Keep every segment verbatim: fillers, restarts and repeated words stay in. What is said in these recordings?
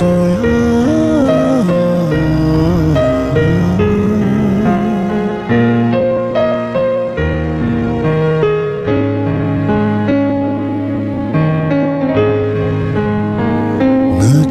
rồi ngỡ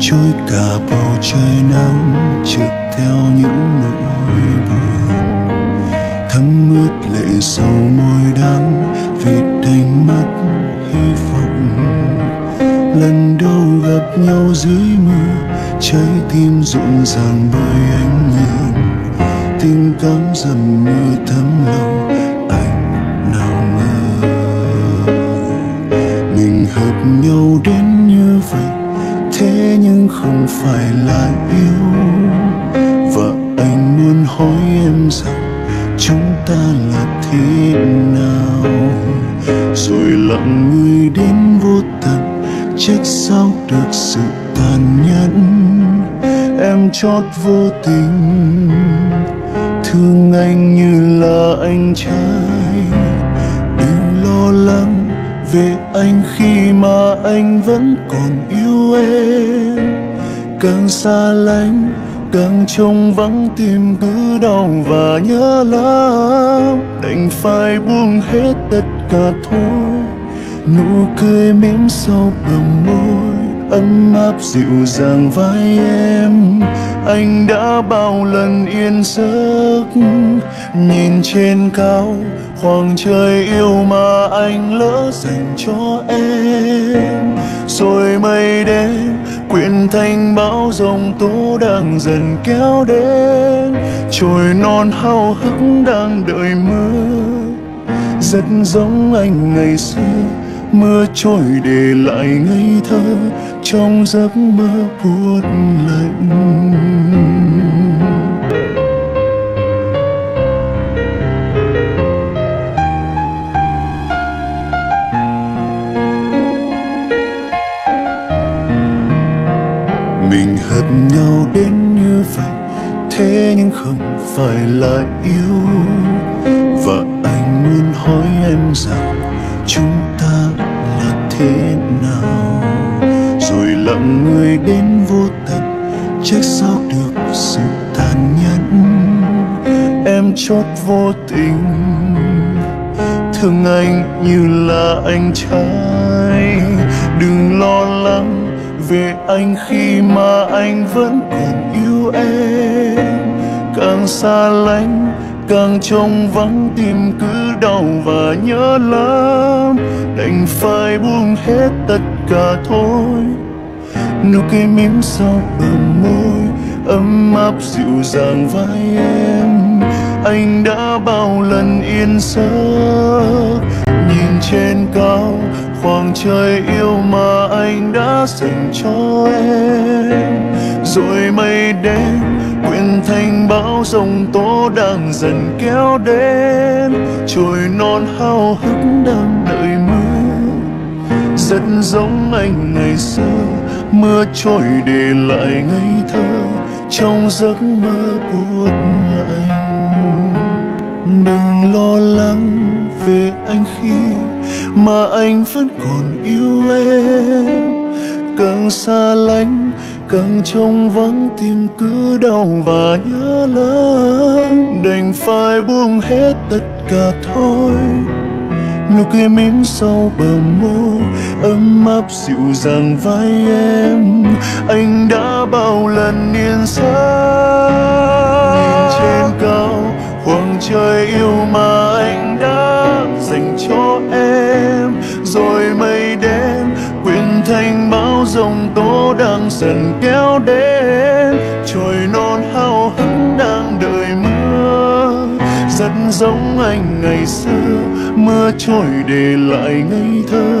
trôi cả bầu trời nắng trực theo những nỗi buồn thấm ướt lệ sầu môi đắng vì đánh mất hy vọng. Lần đầu gặp nhau dưới mưa, trái tim rộn ràng bởi ánh nhìn, tim cắm dầm như thấm lâu anh nào ngờ mình hợp nhau đến như vậy. Thế nhưng không phải là yêu, và anh muốn hỏi em rằng chúng ta là thế nào, rồi lặng người đến vô tận. Trách sao được sự tàn nhẫn, em chót vô tình thương anh như là anh trai. Đừng lo lắng về anh khi mà anh vẫn còn yêu em. Càng xa lánh càng trông vắng, tim cứ đau và nhớ lắm. Đành phải buông hết tất cả thôi, nụ cười mím sâu bằng môi ấm áp dịu dàng vai em. Anh đã bao lần yên giấc nhìn trên cao khoảng trời yêu mà anh lỡ dành cho em, rồi mây đen quyện thành bão giông tố đang dần kéo đến, chồi non hao hức đang đợi mưa. Rất giống anh ngày xưa, mưa trôi để lại ngây thơ trong giấc mơ buốt lạnh. Mình hợp nhau đến như vậy, thế nhưng không phải là yêu, và anh muốn hỏi em rằng chúng ta là thế nào, rồi lặng người đến vô tận. Trách sao được sự tàn nhẫn, em chót vô tình thương anh như là anh trai. Đừng lo lắng về anh khi mà anh vẫn còn yêu em. Càng xa lánh càng trông vắng, tim cứ đau và nhớ lắm. Đành phải buông hết tất cả thôi, nụ cười mím sau bờ môi ấm áp dịu dàng vai em. Anh đã bao lần yên giấc nhìn trên cao khoảng trời yêu mà anh đã dành cho em, rồi mây đen quyện thành bão giông tố đang dần kéo đến, chồi non hao hức đang đợi mưa. Rất giống anh ngày xưa, mưa trôi để lại ngây thơ trong giấc mơ buốt lạnh. Đừng lo lắng về anh khi mà anh vẫn còn yêu em. Càng xa lánh càng trông vắng, tim cứ đau và nhớ lắm. Đành phải buông hết tất cả thôi, nụ cười mím sau bờ môi ấm áp dịu dàng vai em. Anh đã bao lần yên giấc nhìn trên cao khoảng trời yêu mà anh đã dành cho em, rồi mây đen quyện thành bão giông tố đang dần kéo đến, chồi non hao hức đang đợi mưa. Rất giống anh ngày xưa, mưa trôi để lại ngây thơ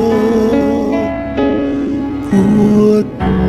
buốt lạnh.